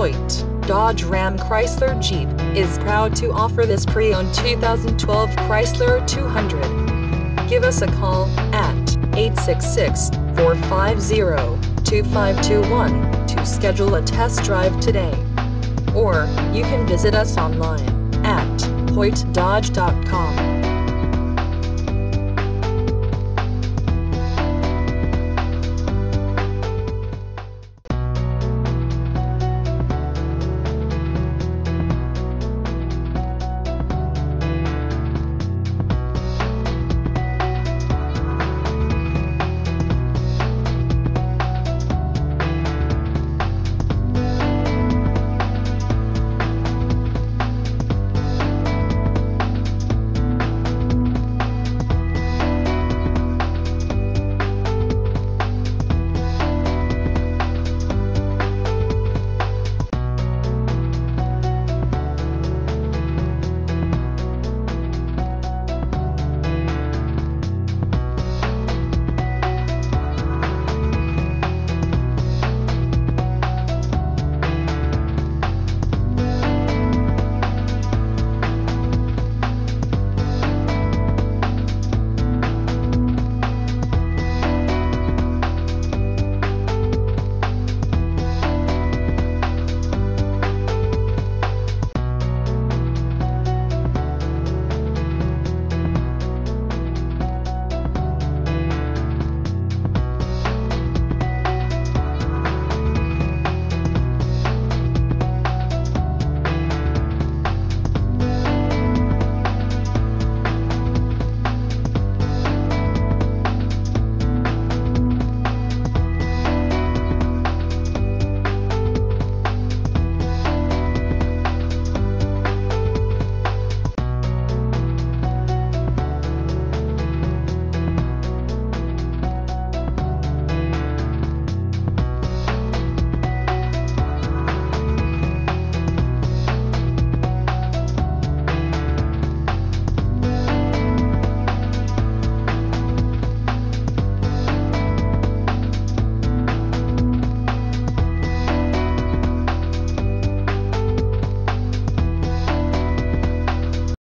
Hoyte, Dodge Ram Chrysler Jeep, is proud to offer this pre-owned 2012 Chrysler 200. Give us a call at 866-450-2521 to schedule a test drive today. Or, you can visit us online at HoyteDodge.com.